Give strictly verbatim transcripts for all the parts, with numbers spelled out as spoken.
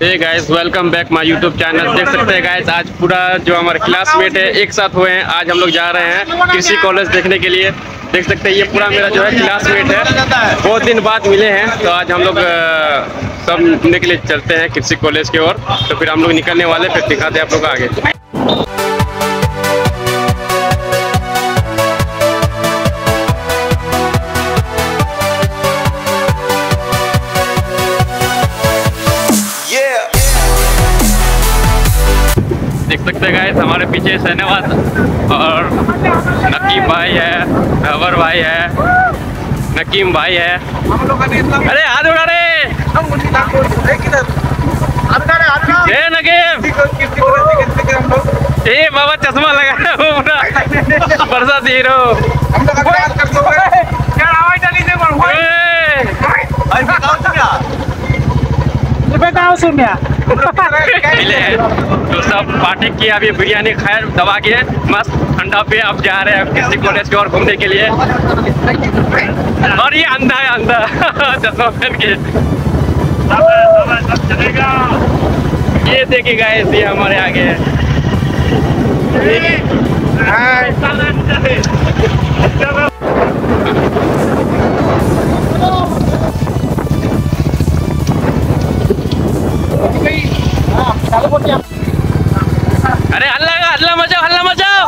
Hey guys, welcome back my YouTube channel. देख सकते हैं गाइस, आज पूरा जो हमारे क्लासमेट है एक साथ हुए हैं। आज हम लोग जा रहे हैं कृषि कॉलेज देखने के लिए। देख सकते हैं ये पूरा मेरा जो है क्लासमेट है, बहुत दिन बाद मिले हैं। तो आज हम लोग सब निकलने के लिए चलते हैं कृषि कॉलेज की ओर। तो फिर हम लोग निकलने वाले, फिर दिखाते हैं आप लोग आगे। देख सकते हैं गाइस, हमारे पीछे शहनवाज और नकीम भाई है, अजमल भाई है, नकीम भाई है। अरे हाथ उड़ा रे, ये नकीम ये बाबा चश्मा लगाया हो पूरा बरसात हीरो। तो सब पार्टी की, अभी बिरयानी खैर दबा के मस्त ठंडा पे अब जा रहे हैं कृषि कॉलेज की ओर घूमने के लिए। और ये अंधा है, अंधा चश्मा पहन के। ये देखिए गाइस, ये हमारे आगे है। अरे हल्ला का हल्ला मचाओ, हल्ला मचाओ।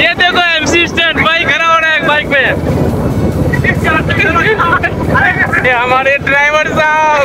ये देखो एमसी स्टैंड, बाइक खड़ा हो रहा है बाइक पे। ये हमारे ड्राइवर साहब।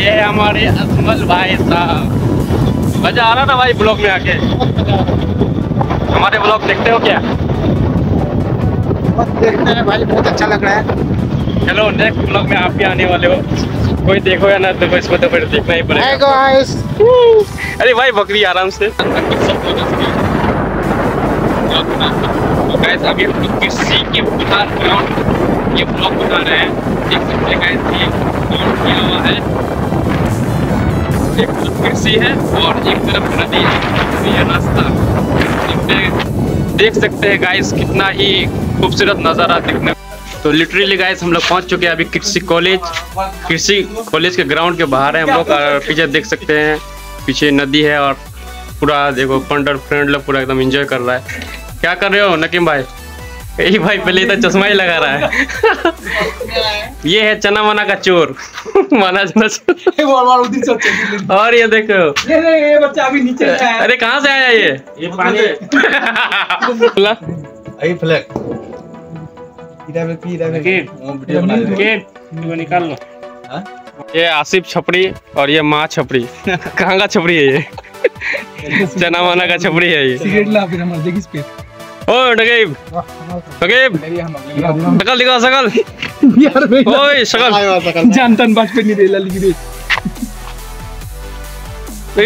ये हमारे अजमल भाई साहब, मजा आ रहा ना भाई ब्लॉग में आके। हमारे ब्लॉग देखते हो क्या? देखते हैं भाई, बहुत अच्छा लग रहा है। चलो नेक्स्ट ब्लॉग में आप भी आने वाले हो, कोई देखो या ना देखो, इसमें तो फिर देखना ही पड़ेगा। अरे भाई बकरी आराम से। गाइस अभी किसी के उतार ग्राउंड ये ब्लॉक बना रहे हैं। देख सकते हैं गाइस, ये ग्राउंड किया हुआ है। एक तरफ कृषि है और एक तरफ नदी है, ये रास्ता। देख सकते हैं गाइस, कितना ही खूबसूरत नज़ारा देखने। तो लिटरली गाइस हम लोग पहुंच चुके हैं अभी कृषि कॉलेज। कृषि कॉलेज के ग्राउंड के बाहर है हम लोग। पीछे देख सकते हैं, पीछे नदी है और पूरा देखो पंडर फ्रेंड लोग पूरा एकदम एंजॉय कर रहा है। क्या कर रहे हो नकीम भाई? यही भाई पहले तो चश्मा ही लगा रहा है। ये है चना मना का चोर। माना चना। और ये देखो ये ये बच्चा अभी नीचे। अरे कहाँ से आया ये? ये पानी। निकाल लो। ये आसिफ छपरी और ये माँ छपरी। कहाँ का छपरी है ये? चना माना का छपरी है ये। ओए नकीब, नकीब शकल दिखा, शकल यार। ओए शकल जानतन बात पे नहीं देला लिखी दे।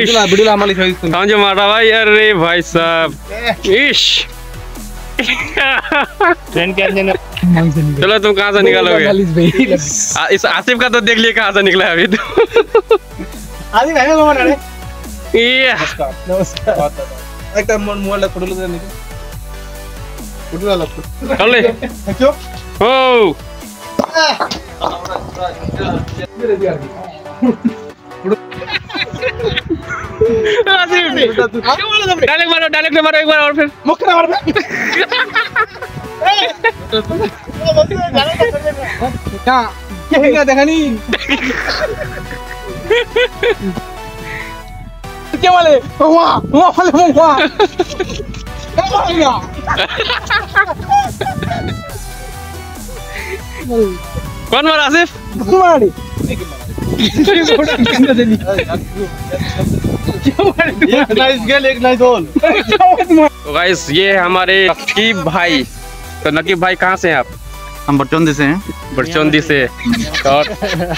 इश वीडियो लामा लिखा इसको समझ मार रहा भाई। अरे भाई साहब इश ट्रेन के अंदर। चलो तुम कहां से निकालोगे? इस आसिफ का तो देख लिए कहां से निकला अभी तो। आसिफ भाई को मार रे। ये नमस्कार, एकदम मन मोला पड़लो तो नहीं डायरेक्ट मारो, डायरेक्ट मारो एक बार और फिर मुक्का मारो। क्या देखा नहीं क्या वाले वाह वाह वाले वाह। कौन मारा आसिफ? तो गाइस ये है हमारे नकीम भाई। तो नकीम भाई कहाँ से हैं आप? हम बरचौंदी से हैं। बरचौंदी से। और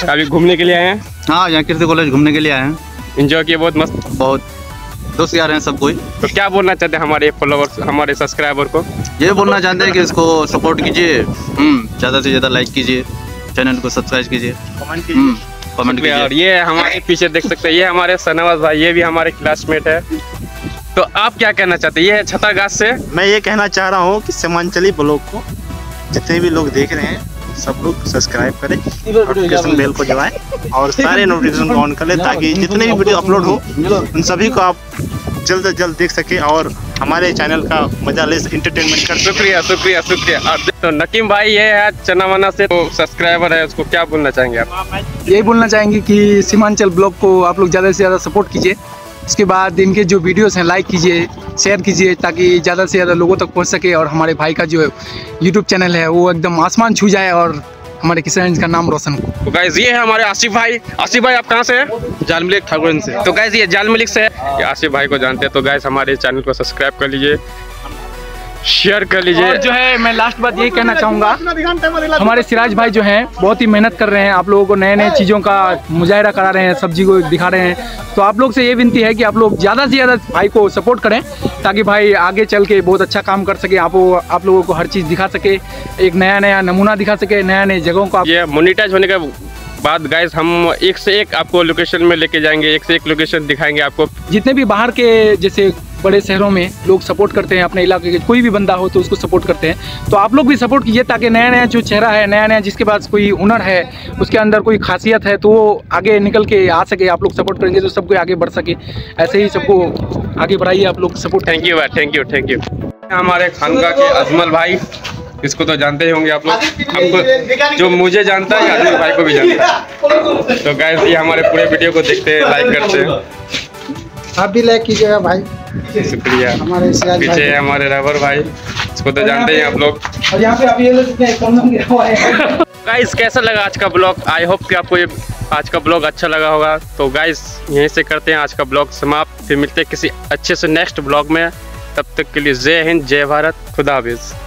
अभी घूमने के लिए आए हैं? हाँ, यहाँ कृषि कॉलेज घूमने के लिए आए हैं। एंजॉय किए? बहुत मस्त, बहुत दोस्त यार हैं सब कोई। तो क्या बोलना चाहते हैं हमारे फॉलोअर्स, हमारे सब्सक्राइबर को? ये बोलना चाहते हैं कि इसको सपोर्ट कीजिए, ज़्यादा से ज़्यादा लाइक कीजिए, चैनल को सब्सक्राइब कीजिए, कमेंट कीजिए। और ये हमारे पीछे देख सकते हैं, ये हमारे सिराज भाई, ये भी हमारे क्लासमेट है। तो आप क्या कहना चाहते हैं? ये छतरगाछ से मैं ये कहना चाह रहा हूँ कि सिमांचली ब्लॉक को जितने भी लोग देख रहे हैं सब लोग सब्सक्राइब करें, नोटिफिकेशन बेल को जलाएं और सारे नोटिफिकेशन ऑन कर लें, ताकि जितने भी वीडियो अपलोड हो उन सभी को आप जल्द से जल्द देख सकें और हमारे चैनल का मजा ले, एंटरटेनमेंट कर। शुक्रिया शुक्रिया शुक्रिया। तो नकीम भाई ये है चना वना से, तो सब्सक्राइबर है, उसको क्या बोलना चाहेंगे आप? यही बोलना चाहेंगे कि सीमांचल ब्लॉक को आप लोग ज़्यादा से ज़्यादा सपोर्ट कीजिए, इसके बाद इनके जो वीडियोस हैं लाइक कीजिए, शेयर कीजिए, ताकि ज़्यादा से ज़्यादा लोगों तक पहुँच सके और हमारे भाई का जो यूट्यूब चैनल है वो एकदम आसमान छू जाए और हमारे किसान का नाम रोशन हो। तो गाइज ये है हमारे आसिफ भाई। आसिफ भाई आप कहाँ से हैं? जाल मलिक ठाकुरन से। तो गाइज ये जाल मलिक से है, आसिफ भाई को जानते हैं। तो गाइज हमारे चैनल को सब्सक्राइब कर लीजिए, शेयर कर लीजिए। और जो है मैं लास्ट बात यही कहना चाहूँगा, हमारे सिराज भाई जो हैं बहुत ही मेहनत कर रहे हैं, आप लोगों को नए नए चीज़ों का मुजाहरा करा रहे हैं, सब्जी को दिखा रहे हैं। तो आप लोग से ये विनती है कि आप लोग ज़्यादा से ज़्यादा भाई को सपोर्ट करें, ताकि भाई आगे चल के बहुत अच्छा काम कर सके, आप आप लोगों को हर चीज़ दिखा सके, एक नया नया नमूना दिखा सके, नया नए जगहों को। ये मोनिटाइज होने के बाद गाइस हम एक से एक आपको लोकेशन में लेके जाएंगे, एक से एक लोकेशन दिखाएंगे आपको। जितने भी बाहर के जैसे बड़े शहरों में लोग सपोर्ट करते हैं, अपने इलाके के कोई भी बंदा हो तो उसको सपोर्ट करते हैं, तो आप लोग भी सपोर्ट कीजिए, ताकि नया नया जो चेहरा है, नया नया जिसके पास कोई हुनर है, उसके अंदर कोई खासियत है, तो वो आगे निकल के आ सके। आप लोग सपोर्ट करेंगे तो सबको आगे बढ़ सके, ऐसे ही सबको आगे बढ़ाइए आप लोग सपोर्ट। थैंक यू भाई, थैंक यू थैंक यू। हमारे खानगा के अजमल भाई, इसको तो जानते ही होंगे आप लोग, हमको जो मुझे जानता है आसिफ भाई को भी जानता है। तो गाइस ये हमारे पूरे वीडियो को देखते हैं, लाइक करते हैं, आप भी लाइक कीजिएगा भाई। शुक्रिया। हमारे पीछे हमारे रबर भाई, इसको तो जानते ही आप लोग। और यहाँ पे आप ये लोग गाइस कैसा लगा आज का ब्लॉग? आई होप कि आपको ये आज का ब्लॉग अच्छा लगा होगा। तो गाइस यहीं से करते हैं आज का ब्लॉग समाप्त, फिर मिलते हैं किसी अच्छे से नेक्स्ट ब्लॉग में। तब तक के लिए जय हिंद, जय भारत, खुदा हाफिज़।